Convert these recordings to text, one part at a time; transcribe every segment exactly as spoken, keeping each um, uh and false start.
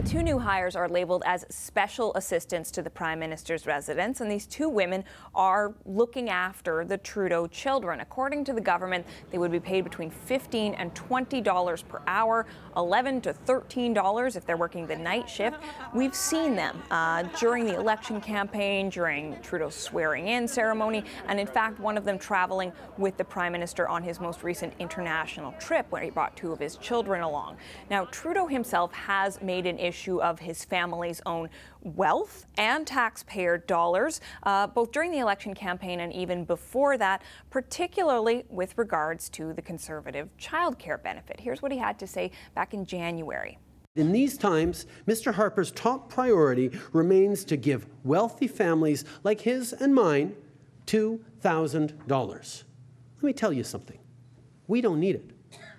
The two new hires are labelled as special assistants to the Prime Minister's residence, and these two women are looking after the Trudeau children. According to the government, they would be paid between fifteen dollars and twenty dollars per hour, eleven dollars to thirteen dollars if they're working the night shift. We've seen them uh, during the election campaign, during Trudeau's swearing-in ceremony, and in fact, one of them travelling with the Prime Minister on his most recent international trip where he brought two of his children along. Now, Trudeau himself has made an issue of his family's own wealth and taxpayer dollars, uh, both during the election campaign and even before that, particularly with regards to the Conservative child care benefit. Here's what he had to say back in January. In these times, Mister Harper's top priority remains to give wealthy families like his and mine two thousand dollars. Let me tell you something. We don't need it,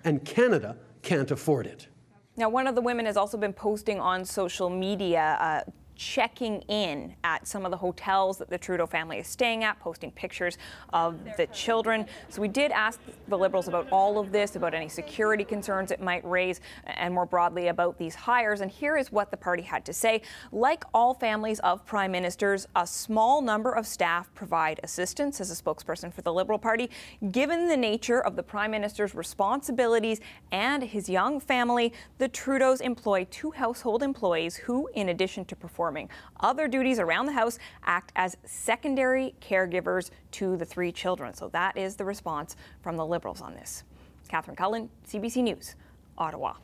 and Canada can't afford it. Now, one of the women has also been posting on social media, uh, checking in at some of the hotels that the Trudeau family is staying at, posting pictures of the children. So we did ask the Liberals about all of this, about any security concerns it might raise, and more broadly about these hires. And here is what the party had to say. Like all families of Prime Ministers, a small number of staff provide assistance, as a spokesperson for the Liberal Party. Given the nature of the Prime Minister's responsibilities and his young family, the Trudeaus employ two household employees who, in addition to performing other duties around the house, act as secondary caregivers to the three children. So that is the response from the Liberals on this. Catherine Cullen, C B C News, Ottawa.